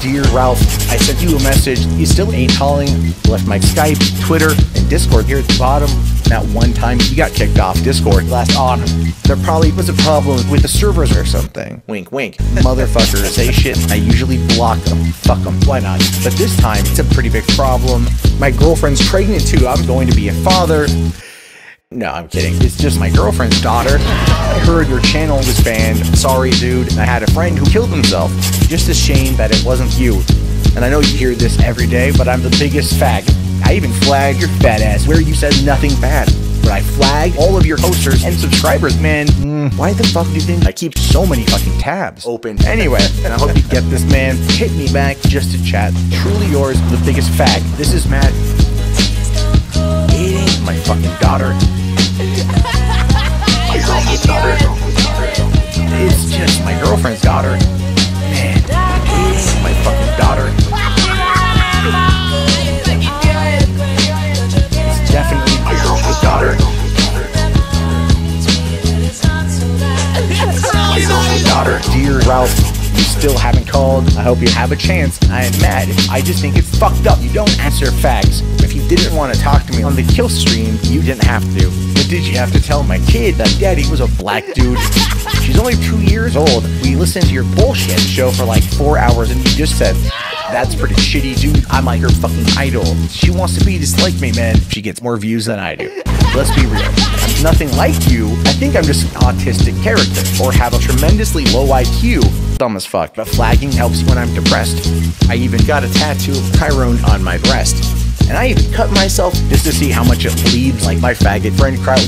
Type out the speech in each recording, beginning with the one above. Dear Ralph, I sent you a message. You still ain't calling. Left my Skype, Twitter, and Discord here at the bottom. That one time you got kicked off Discord last autumn. There probably was a problem with the servers or something. Wink, wink. Motherfuckers say shit. I usually block them. Fuck them. Why not? But this time, it's a pretty big problem. My girlfriend's pregnant too. I'm going to be a father. No, I'm kidding. It's just my girlfriend's daughter. I heard your channel was banned. Sorry, dude. I had a friend who killed himself. Just a shame that it wasn't you. And I know you hear this every day, but I'm the biggest fag. I even flagged your fat ass where you said nothing bad. But I flagged all of your posters and subscribers, man. Why the fuck do you think I keep so many fucking tabs open? Anyway, and I hope you get this, man. Hit me back just to chat. Truly yours, the biggest fag. This is Matt. Eating my fucking daughter. My girlfriend's daughter. It's just my girlfriend's daughter. Man, eating my fucking daughter. It's definitely my girlfriend's daughter. My girlfriend's daughter. Dear Ralph, you still haven't called. I hope you have a chance. I am mad. I just think it's fucked up. You don't answer fags. If you didn't want to talk to me on the kill stream, you didn't have to. But did you have to tell my kid that daddy was a black dude? She's only 2 years old. We listened to your bullshit show for like 4 hours and you just said, that's pretty shitty, dude. I'm like her fucking idol. She wants to be just like me, man. She gets more views than I do. Let's be real. I'm nothing like you. I think I'm just an autistic character or have a tremendously low IQ. Dumb as fuck, but flagging helps when I'm depressed. I even got a tattoo of Chiron on my breast. And I even cut myself just to see how much it bleeds like my faggot friend crowd.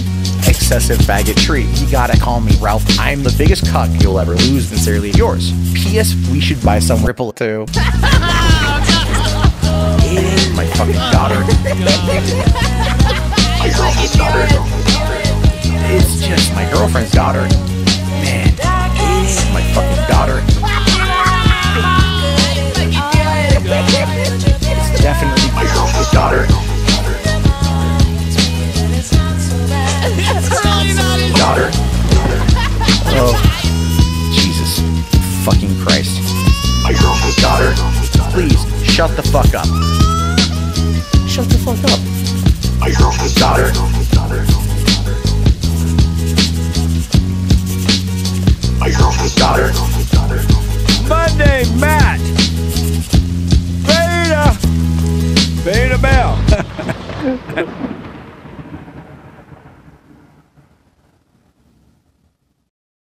Excessive faggotry. You gotta call me Ralph. I'm the biggest cuck you'll ever lose. Sincerely yours. P.S. We should buy some Ripple too. My fucking daughter. My girlfriend's daughter. It's just my girlfriend's daughter. Man. My fucking daughter. It's definitely my girlfriend's daughter. Daughter. Oh, Jesus fucking Christ. My girlfriend's daughter. Please, shut the fuck up. Shut the fuck up. My girlfriend's daughter. My girlfriend's daughter. Monday, Matt. Beta. Beta Bell.